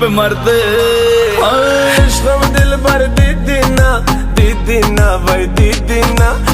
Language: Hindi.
पे मरते आश्रम दिल भर दीदी ना भाई दीदी ना।